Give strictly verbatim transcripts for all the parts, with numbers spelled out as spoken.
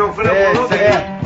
on for that one. Hey,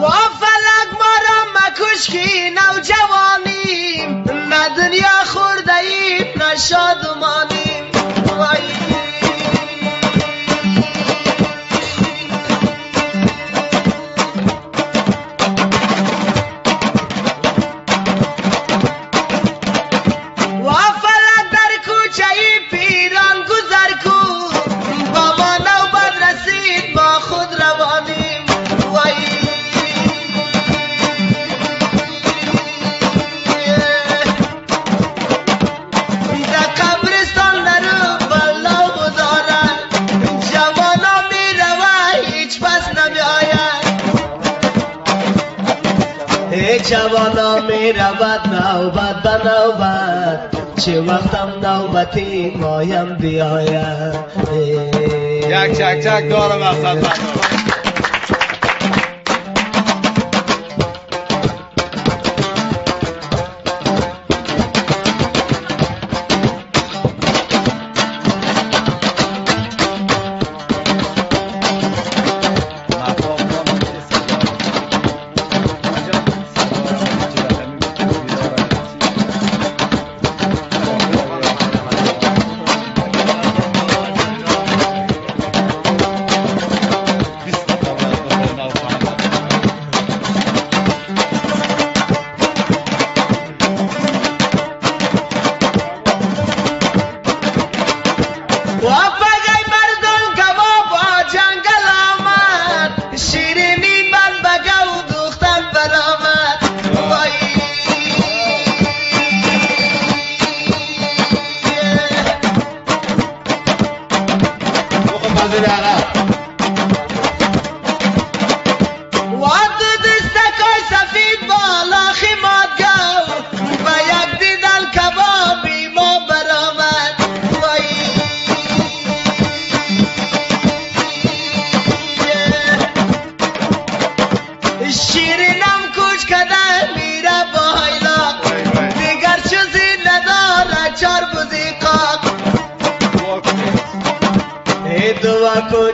وفلا جوانا میرا بد نو بد بناو بد چه وقتم نوبتی مایم بیاید. یک چک چک دارم افتاد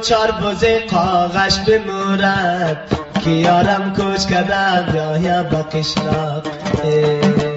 چار بوزه قاغش بمورد که یارم کوچ کده بیاید به قشلاق.